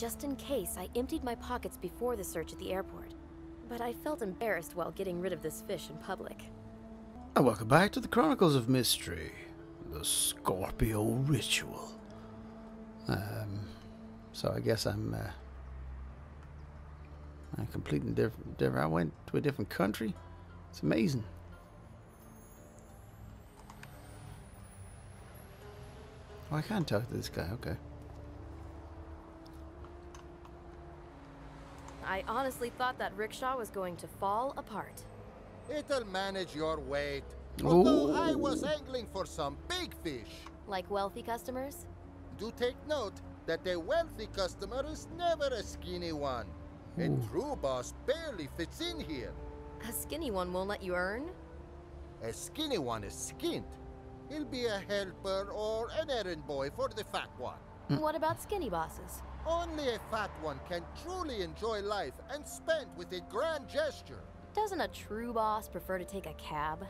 Just in case, I emptied my pockets before the search at the airport. But I felt embarrassed while getting rid of this fish in public. And welcome back to the Chronicles of Mystery, The Scorpio Ritual. So I guess I'm completely different. I went to a different country. It's amazing. Oh, I can't talk to this guy. Okay. I honestly thought that rickshaw was going to fall apart. It'll manage your weight. Although I was angling for some big fish. Like wealthy customers? Do take note that a wealthy customer is never a skinny one. Ooh. A true boss barely fits in here. A skinny one won't let you earn? A skinny one is skint. He'll be a helper or an errand boy for the fat one. What about skinny bosses? Only a fat one can truly enjoy life and spend with a grand gesture. Doesn't a true boss prefer to take a cab?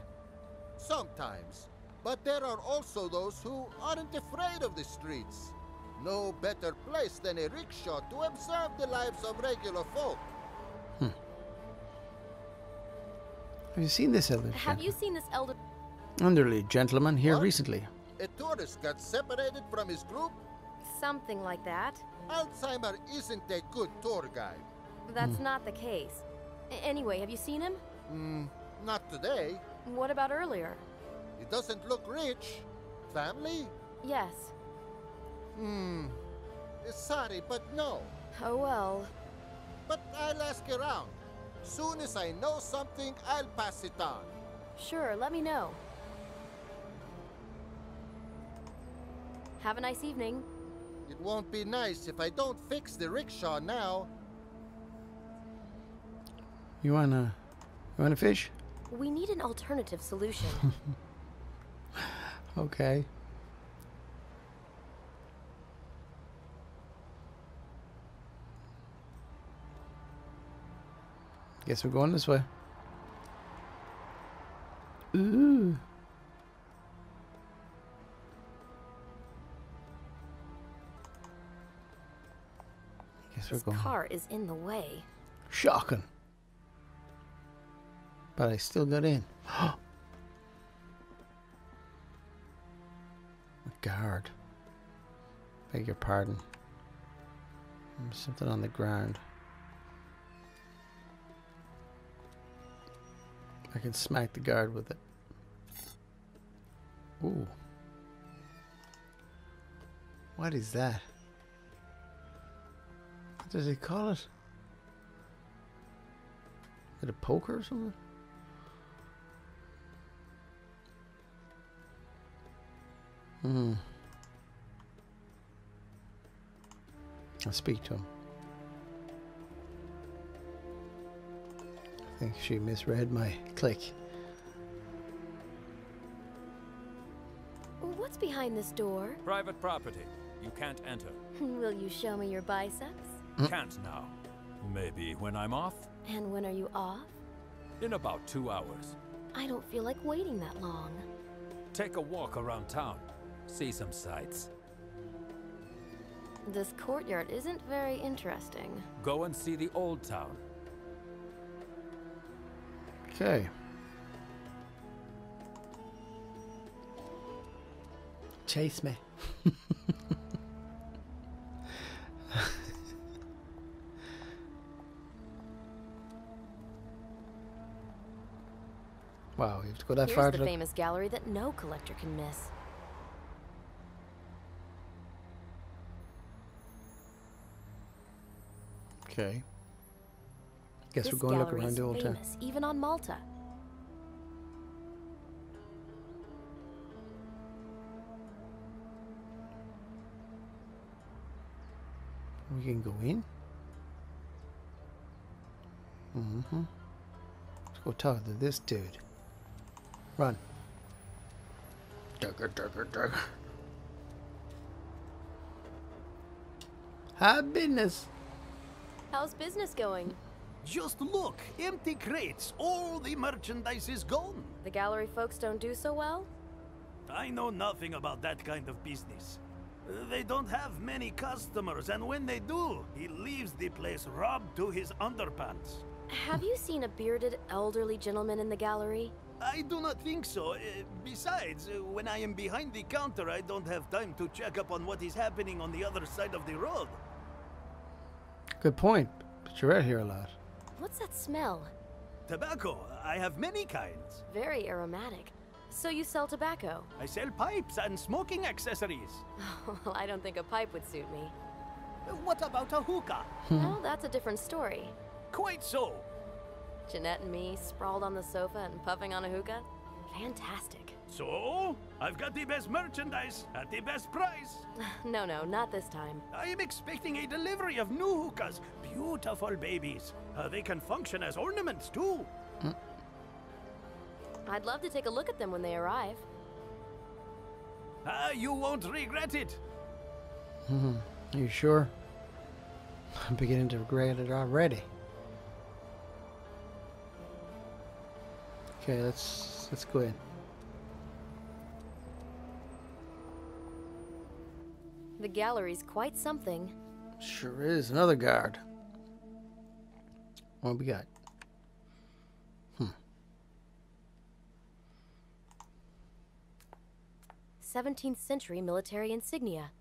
Sometimes. But there are also those who aren't afraid of the streets. No better place than a rickshaw to observe the lives of regular folk. Have you seen this elderly gentleman here recently? A tourist got separated from his group? Something like that. Alzheimer isn't a good tour guide. That's not the case. Anyway, have you seen him? Not today. What about earlier? He doesn't look rich. Family? Yes. Sorry, but no. Oh well. But I'll ask around. Soon as I know something, I'll pass it on. Sure, let me know. Have a nice evening. It won't be nice if I don't fix the rickshaw now. You wanna fish? We need an alternative solution. Okay. Guess we're going this way. Ooh. This car is in the way. Shocking. But I still got in. A guard. Beg your pardon. There's something on the ground. I can smack the guard with it. Ooh. What is that? What does he call it? Is it a poker or something? I'll speak to him. I think she misread my click. What's behind this door? Private property. You can't enter. Will you show me your biceps? Can't now. Maybe when I'm off. And when are you off? In about 2 hours. I don't feel like waiting that long. Take a walk around town. See some sights. This courtyard isn't very interesting. Go and see the old town. Okay. Chase me. Wow, you have to go that far. Here's the famous gallery that no collector can miss. Okay. Guess we're going to look around the old town. Even on Malta. We can go in. Let's go talk to this dude. Run. Dugger. How's business going? Just look, empty crates. All the merchandise is gone. The gallery folks don't do so well? I know nothing about that kind of business. They don't have many customers, and when they do, he leaves the place robbed to his underpants. Have you seen a bearded, elderly gentleman in the gallery? I do not think so. Besides, when I am behind the counter, I don't have time to check up on what is happening on the other side of the road. Good point. But you're out here a lot. What's that smell? Tobacco. I have many kinds. Very aromatic. So you sell tobacco? I sell pipes and smoking accessories. Well, I don't think a pipe would suit me. What about a hookah? Well, that's a different story. Quite so. Jeanette and me sprawled on the sofa and puffing on a hookah. Fantastic. So, I've got the best merchandise at the best price. No, not this time. I am expecting a delivery of new hookahs. Beautiful babies. They can function as ornaments, too. I'd love to take a look at them when they arrive. You won't regret it. Are you sure? I'm beginning to regret it already. Okay, let's go in. The gallery's quite something. Sure is. Another guard. What we got? Hmm. 17th century military insignia.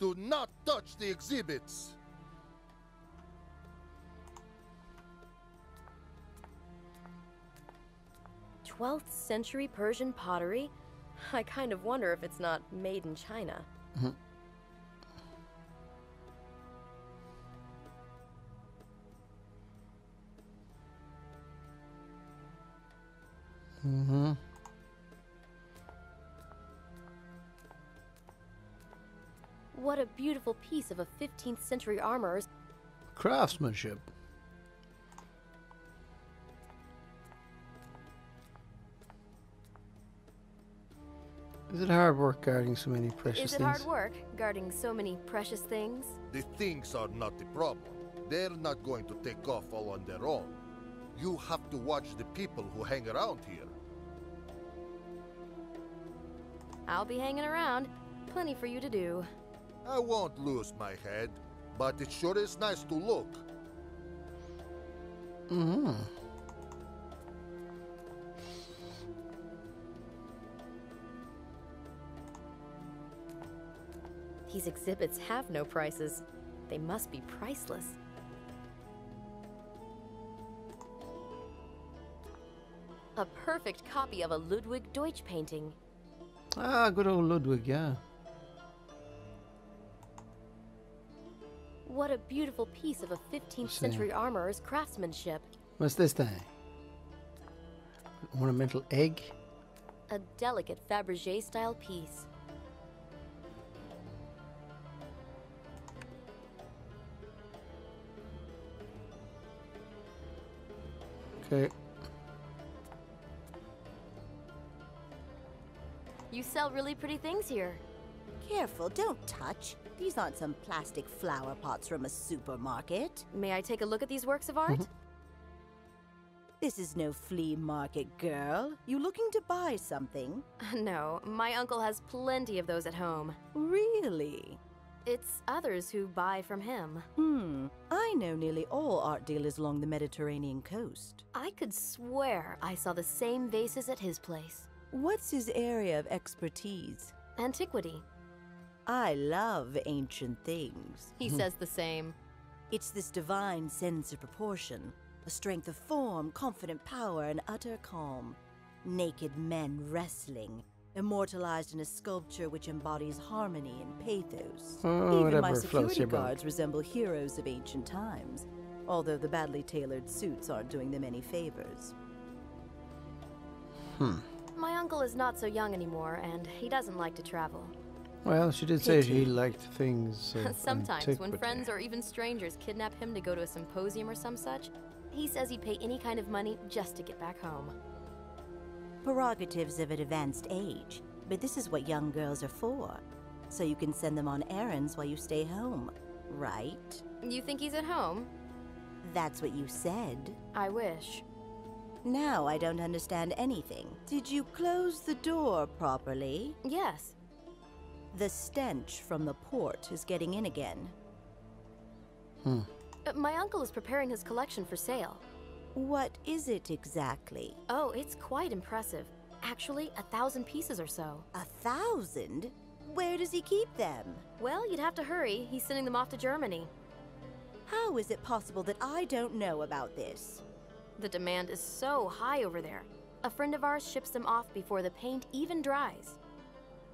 Do not touch the exhibits. '12th century Persian pottery? I kind of wonder if it's not made in China. What a beautiful piece of a 15th century armor. Craftsmanship. Is it hard work guarding so many precious things? The things are not the problem. They're not going to take off all on their own. You have to watch the people who hang around here. I'll be hanging around. Plenty for you to do. I won't lose my head, but it sure is nice to look. These exhibits have no prices. They must be priceless. A perfect copy of a Ludwig Deutsch painting. Ah, good old Ludwig, yeah. What a beautiful piece of a 15th century armorer's craftsmanship. What's this thing? Ornamental egg? A delicate Fabergé style piece. Okay. You sell really pretty things here. Careful, don't touch. These aren't some plastic flower pots from a supermarket. May I take a look at these works of art? This is no flea market, girl. You looking to buy something? No, my uncle has plenty of those at home. Really? It's others who buy from him. I know nearly all art dealers along the Mediterranean coast. I could swear I saw the same vases at his place. What's his area of expertise? Antiquity. I love ancient things. He says the same. It's this divine sense of proportion, a strength of form, confident power, and utter calm. Naked men wrestling, immortalized in a sculpture which embodies harmony and pathos. Even my security guards resemble heroes of ancient times, although the badly tailored suits aren't doing them any favors. My uncle is not so young anymore, and he doesn't like to travel. Well, she did say he liked things of sometimes, antiquity. When friends or even strangers kidnap him to go to a symposium or some such, he says he'd pay any kind of money just to get back home. Prerogatives of an advanced age, but this is what young girls are for. So you can send them on errands while you stay home, right? You think he's at home? That's what you said. I wish. Now I don't understand anything. Did you close the door properly? Yes. The stench from the port is getting in again. My uncle is preparing his collection for sale. What is it exactly? Oh, it's quite impressive. Actually, 1,000 pieces or so. 1,000? Where does he keep them? Well, you'd have to hurry. He's sending them off to Germany. How is it possible that I don't know about this? The demand is so high over there. A friend of ours ships them off before the paint even dries.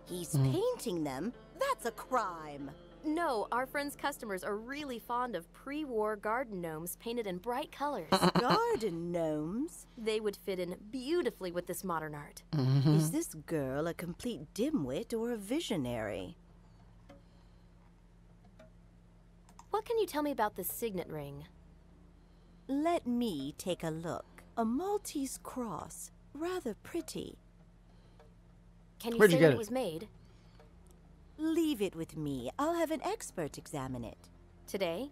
He's painting them? That's a crime! No, our friend's customers are really fond of pre-war garden gnomes painted in bright colors. Garden gnomes? They would fit in beautifully with this modern art. Is this girl a complete dimwit or a visionary? What can you tell me about the signet ring? Let me take a look. A Maltese cross. Rather pretty. Can you say where it was made? Leave it with me. I'll have an expert examine it. Today?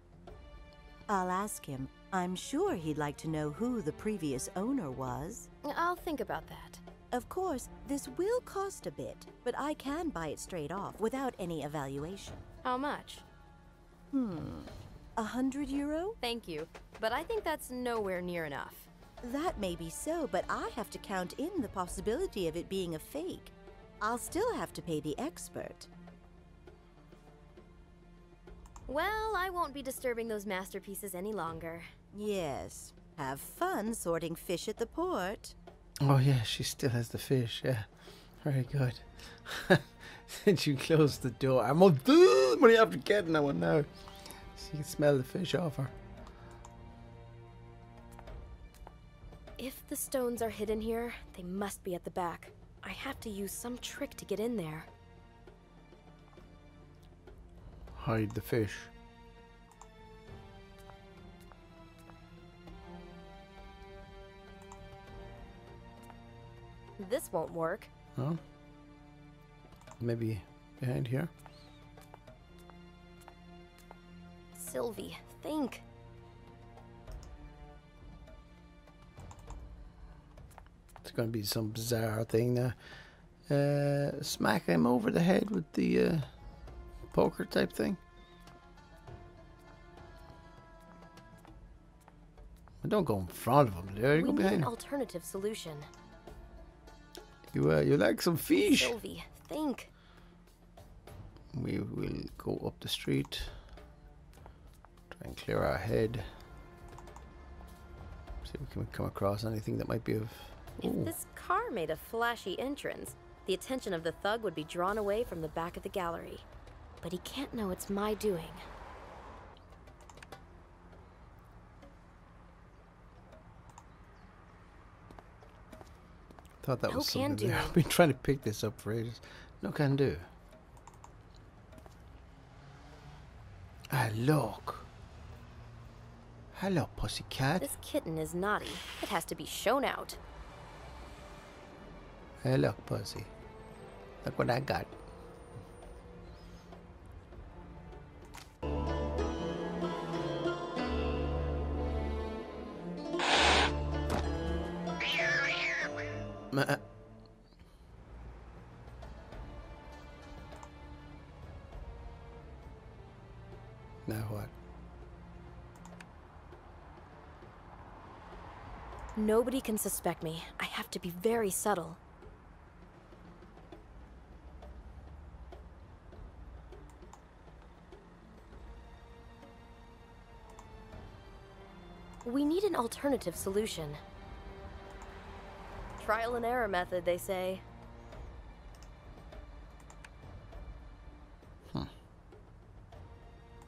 I'll ask him. I'm sure he'd like to know who the previous owner was. I'll think about that. Of course, this will cost a bit, but I can buy it straight off without any evaluation. How much? 100 euro? Thank you, but I think that's nowhere near enough. That may be so, but I have to count in the possibility of it being a fake. I'll still have to pay the expert. Well, I won't be disturbing those masterpieces any longer. Yes. Have fun sorting fish at the port. Oh, yeah, she still has the fish, yeah. Very good. Since you closed the door, I'm all dude, what do you have to get? No one knows. She can smell the fish off her. If the stones are hidden here, they must be at the back. I have to use some trick to get in there. Hide the fish. This won't work. Oh. Maybe behind here. Sylvie, think. It's going to be some bizarre thing now. Smack him over the head with the poker type thing. But don't go in front of him, dude. You go behind him. Alternative solution. You like some fish? Sylvie, think. We will go up the street. Try and clear our head. See if we can come across anything that might be of... If this car made a flashy entrance, the attention of the thug would be drawn away from the back of the gallery. But he can't know it's my doing. Thought that was something there. I've been trying to pick this up for ages. No can do. Ah, look. Hello, pussycat. This kitten is naughty. It has to be shown out. Hey, look, pussy. Look what I got. Now what? Nobody can suspect me. I have to be very subtle. We need an alternative solution. Trial and error method, they say.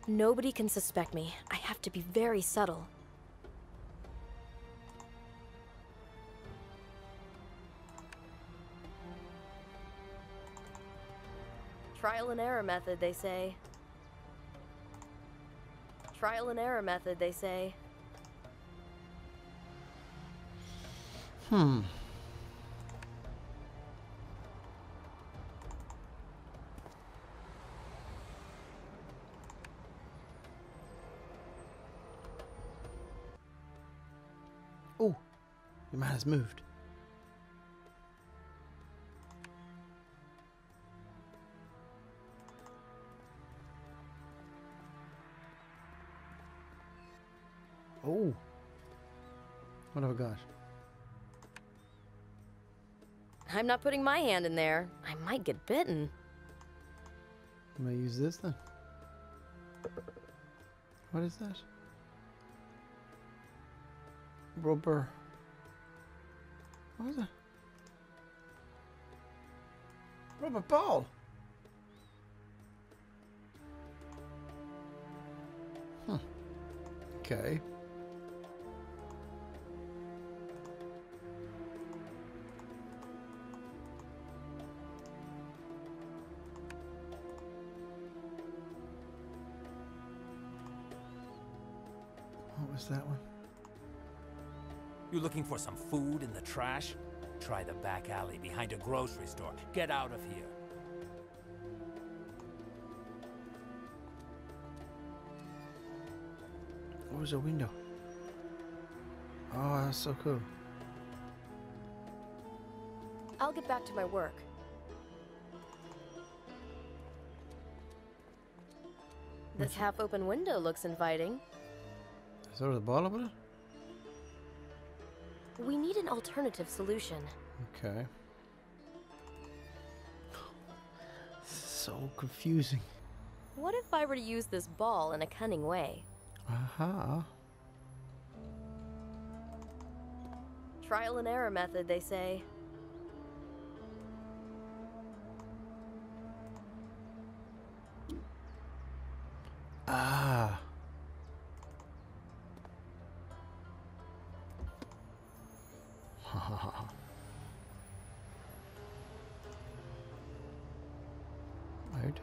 Nobody can suspect me. I have to be very subtle. Trial and error method, they say. Trial and error method, they say. Oh, your man has moved. Oh! What have I got? I'm not putting my hand in there. I might get bitten. I'm gonna use this then. What is that? Rubber. What was that? Rubber ball. Huh. Okay. What was that one? You looking for some food in the trash? Try the back alley behind a grocery store. Get out of here. What was the window? Oh, that's so cool. I'll get back to my work. This half-open window looks inviting. Is there a ball over it? We need an alternative solution. Okay. So confusing. What if I were to use this ball in a cunning way? Aha. Trial and error method, they say. Ah. Right.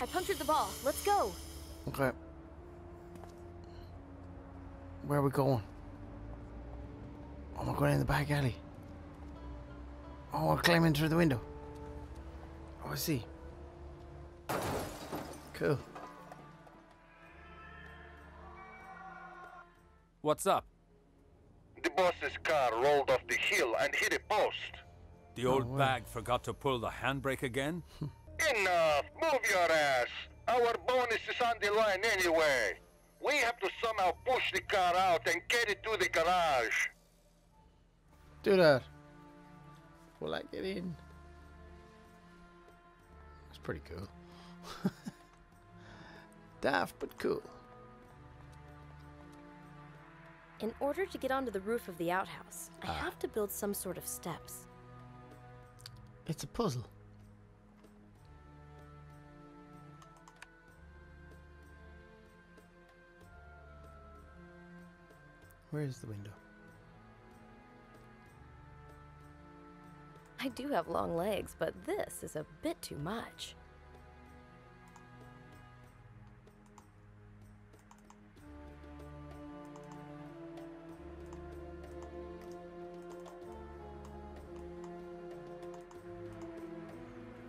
I punctured the ball. Let's go. Okay. Where are we going? Oh, we're going in the back alley. Oh, we're climbing through the window. Oh, I see. Cool. What's up? The boss's car rolled off the hill and hit a post. The old bag forgot to pull the handbrake again? Enough! Move your ass! Our bonus is on the line anyway. We have to somehow push the car out and get it to the garage. Do that. Will I get in? That's pretty cool. Daft, but cool. In order to get onto the roof of the outhouse, I have to build some sort of steps. It's a puzzle. Where is the window? I do have long legs, but this is a bit too much.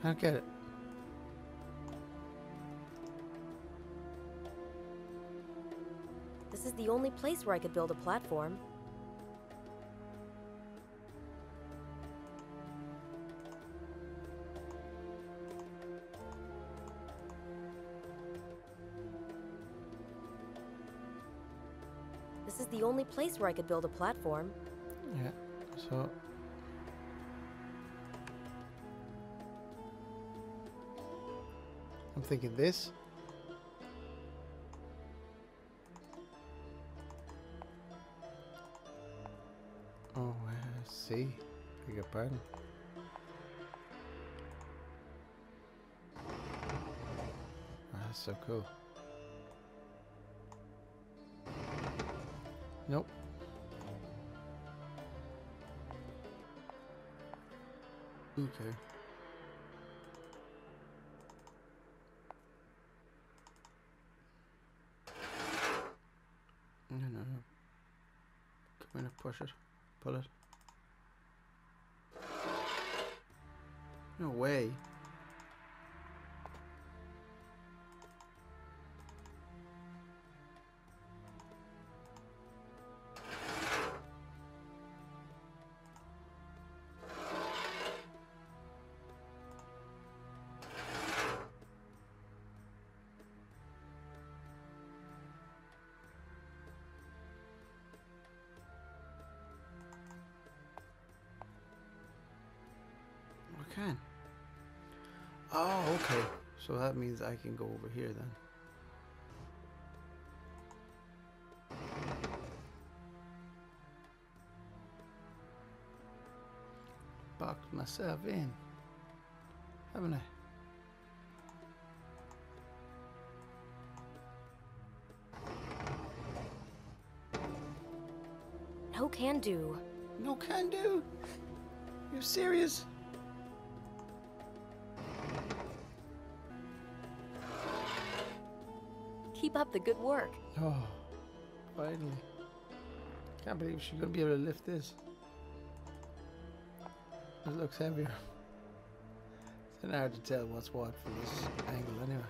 I don't get it. This is the only place where I could build a platform. This is the only place where I could build a platform. Yeah, so... I'm thinking this. Oh, I see. Beg your pardon. That's so cool. Nope. Okay. Push it. Pull it. No way. can. Oh, okay. So that means I can go over here then. Boxed myself in, haven't I? No can do. No can do? You serious? Keep up the good work. Oh, finally. Can't believe she's gonna be able to lift this. It looks heavier. It's hard to tell what's what from this angle anyway.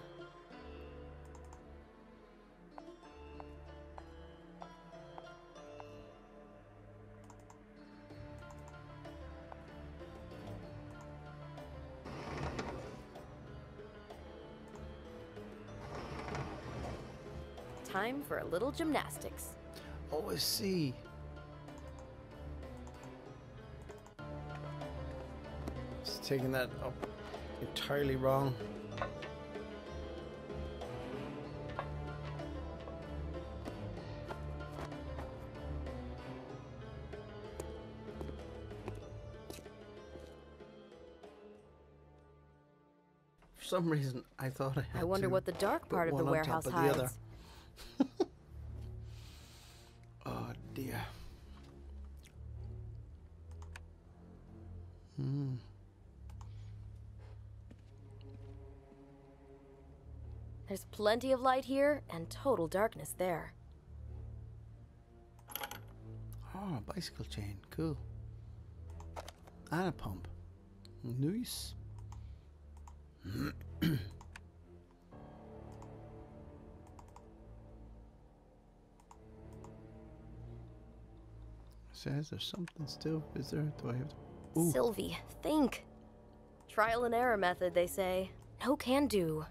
Time for a little gymnastics. Oh, I see. It's taking that up entirely wrong. For some reason, I thought I had I wonder what the dark part of the warehouse hides. Oh dear. Hmm. There's plenty of light here and total darkness there. Oh, a bicycle chain, cool. And a pump. Nice. Says there's something still. Is there? Do I have to? Ooh. Sylvie, think. Trial and error method, they say. No can do.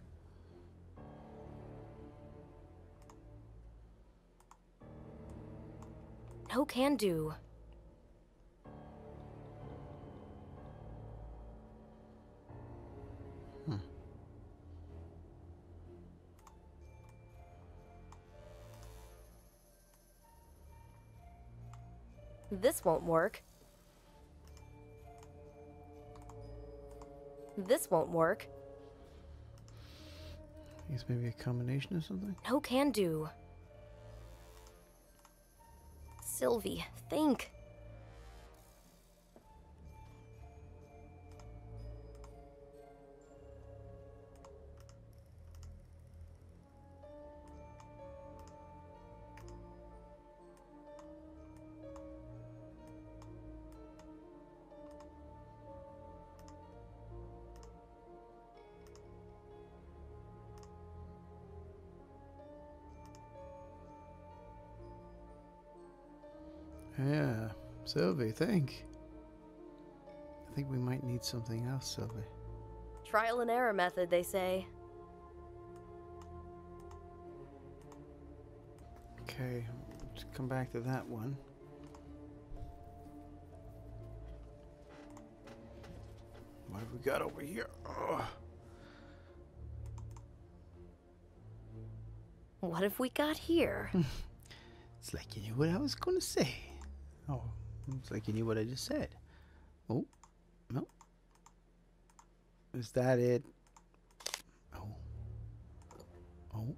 No can do. This won't work. This won't work. I guess maybe a combination or something? No can do. Sylvie, think. Yeah, Sylvie, think. I think we might need something else, Sylvie. Trial and error method, they say. Okay, let's come back to that one. What have we got over here? Ugh. What have we got here? It's like you knew what I was gonna say. Oh, it's like you knew what I just said. Oh, no. Is that it? Oh. Oh.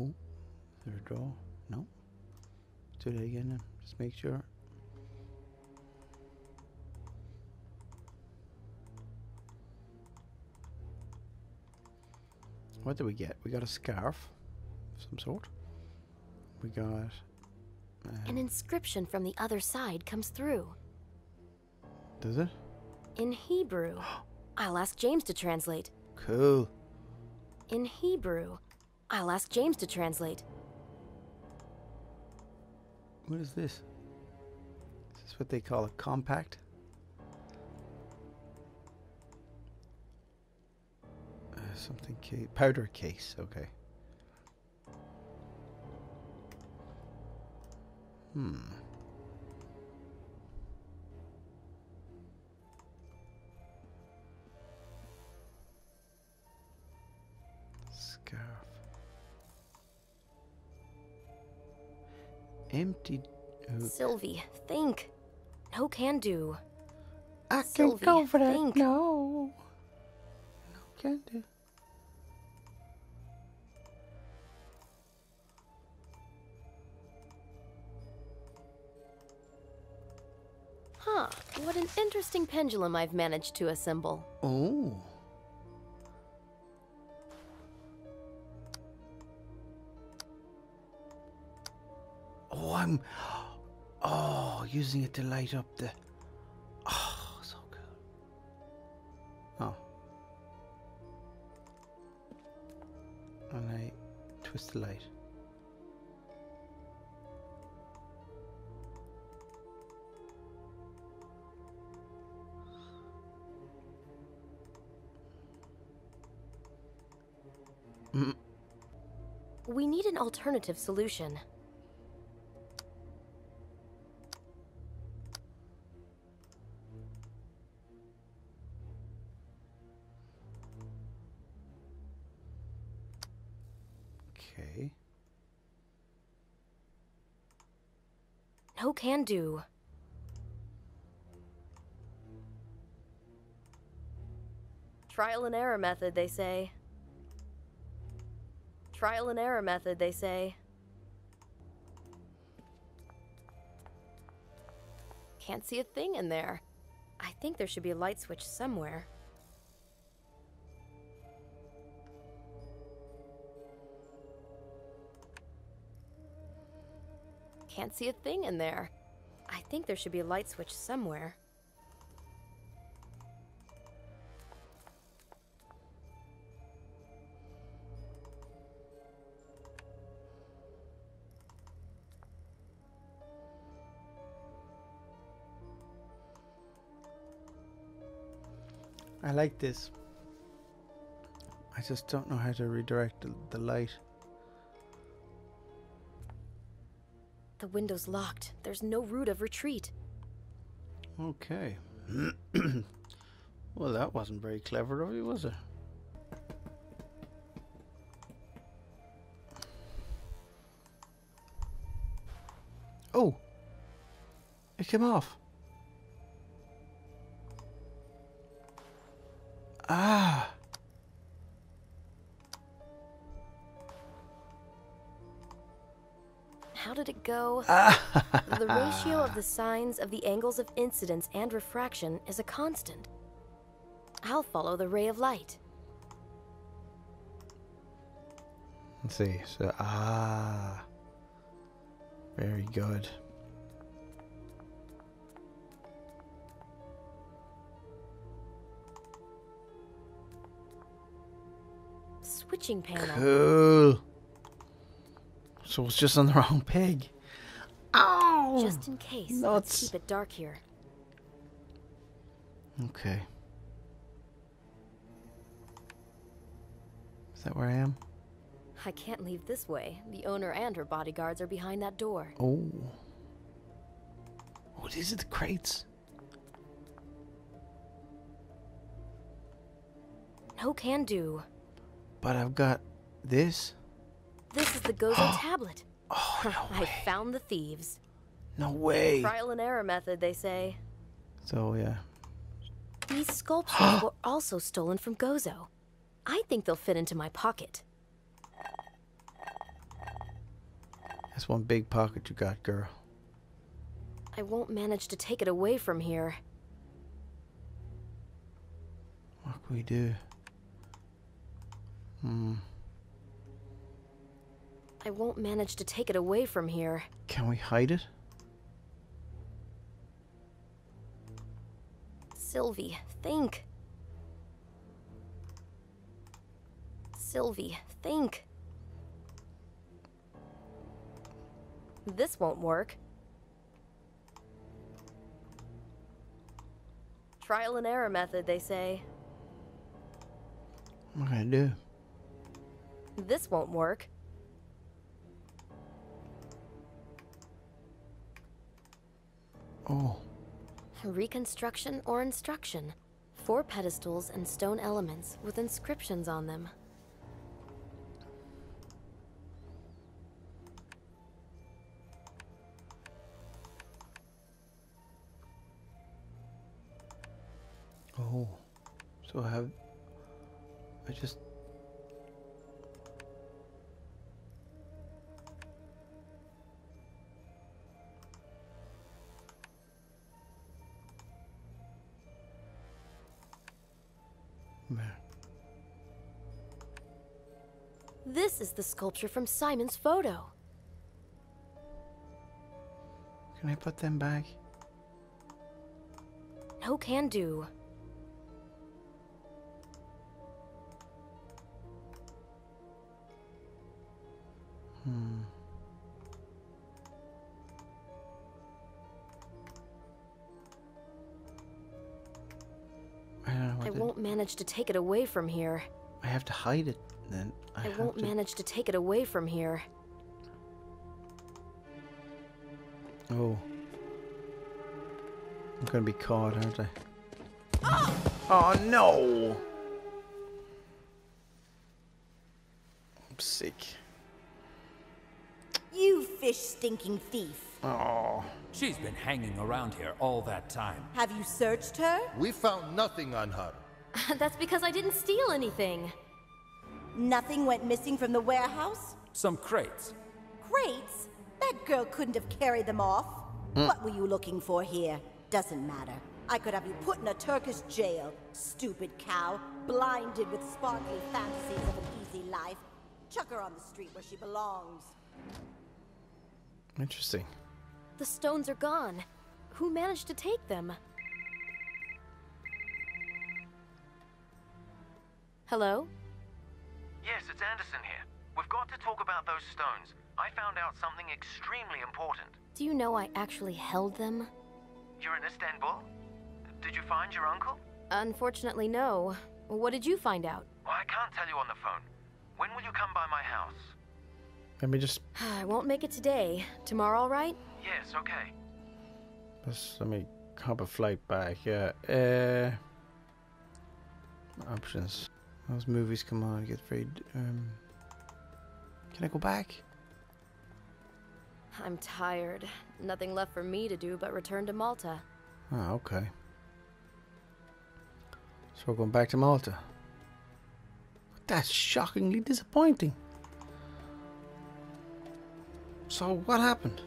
Oh. Is there a draw? No. Do that again then. Just make sure. What do we get? We got a scarf of some sort. We got... an inscription from the other side comes through. Does it? In Hebrew. I'll ask James to translate. Cool. In Hebrew. I'll ask James to translate. What is this? Is this what they call a compact? Something case, powder case, okay. Scarf. Empty. Sylvie, think. No can do. I can't go for that. No. No can do. Huh, what an interesting pendulum I've managed to assemble. Oh. Oh, I'm... Oh, using it to light up the... Oh, so cool. Oh. And I twist the light. We need an alternative solution. Okay. No can do. Trial and error method, they say. Trial and error method, they say. Can't see a thing in there. I think there should be a light switch somewhere. Can't see a thing in there. I think there should be a light switch somewhere. I like this. I just don't know how to redirect the light. The window's locked. There's no route of retreat. Okay. Well, that wasn't very clever of you, was it? Oh! It came off. Ah! How did it go? The ratio of the sines of the angles of incidence and refraction is a constant. I'll follow the ray of light. Let's see. So, ah. Very good. Switching panel. Cool. So it's just on the wrong peg. Ow! Just in case. Let's keep it dark here. Okay. Is that where I am? I can't leave this way. The owner and her bodyguards are behind that door. Oh. Oh, these are the crates. No can do. But I've got this. This is the Gozo tablet. Oh, no way. I found the thieves. No way. Trial and error method, they say. So, yeah. These sculptures were also stolen from Gozo. I think they'll fit into my pocket. That's one big pocket you got, girl. I won't manage to take it away from here. What can we do? I won't manage to take it away from here. Can we hide it? Sylvie, think. Sylvie, think. This won't work. Trial and error method, they say. What can I do? This won't work. Oh. Reconstruction or instruction. 4 pedestals and stone elements with inscriptions on them. Oh, so This is the sculpture from Simon's photo. Can I put them back? No can do. To take it away from here. I have to hide it then. I won't manage to take it away from here. Oh. I'm gonna be caught, aren't I? Oh, oh no! I'm sick. You fish stinking thief. Oh. She's been hanging around here all that time. Have you searched her? We found nothing on her. That's because I didn't steal anything. Nothing went missing from the warehouse? Some crates. Crates? That girl couldn't have carried them off. What were you looking for here? Doesn't matter. I could have you put in a Turkish jail, stupid cow, blinded with sparkly fantasies of an easy life. Chuck her on the street where she belongs. Interesting. The stones are gone. Who managed to take them? Hello? Yes, it's Anderson here. We've got to talk about those stones. I found out something extremely important. Do you know I actually held them? You're in Istanbul? Did you find your uncle? Unfortunately, no. What did you find out? Well, I can't tell you on the phone. When will you come by my house? Let me just... I won't make it today. Tomorrow, all right? Yes, okay. Let me hop a flight back. Yeah. Options. Those movies come on, get afraid. Can I go back? I'm tired. Nothing left for me to do but return to Malta. Ah, okay. So we're going back to Malta. That's shockingly disappointing. So what happened?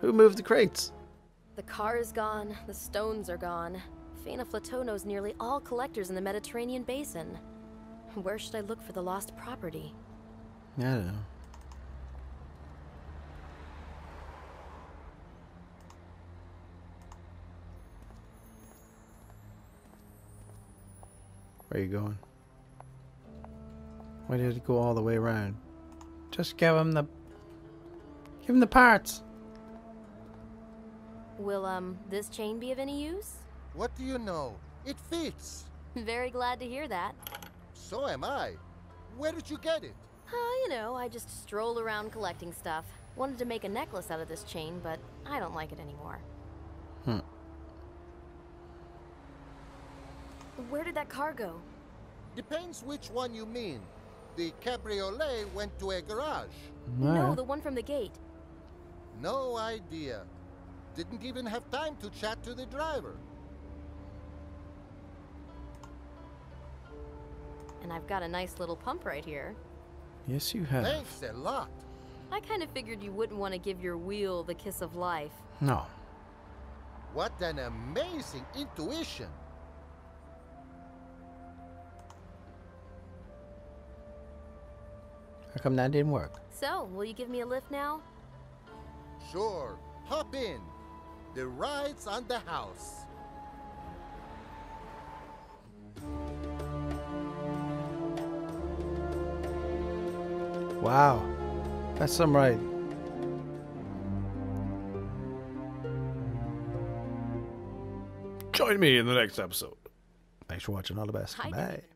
Who moved the crates? The car is gone. The stones are gone. Faina Flatonos nearly all collectors in the Mediterranean basin. Where should I look for the lost property? I don't know. Where are you going? Why did it go all the way around? Just give him the parts. Will this chain be of any use? What do you know? It fits. Very glad to hear that. So am I. Where did you get it? You know, I just stroll around collecting stuff. Wanted to make a necklace out of this chain, but I don't like it anymore. Where did that car go? Depends which one you mean. The cabriolet went to a garage. No, the one from the gate. No idea. Didn't even have time to chat to the driver. And I've got a nice little pump right here. Yes, you have. Thanks a lot. I kind of figured you wouldn't want to give your wheel the kiss of life. No. What an amazing intuition. How come that didn't work? So, will you give me a lift now? Sure. Hop in. The ride's on the house. Wow, that's some ride. Join me in the next episode. Thanks for watching. All the best. Bye.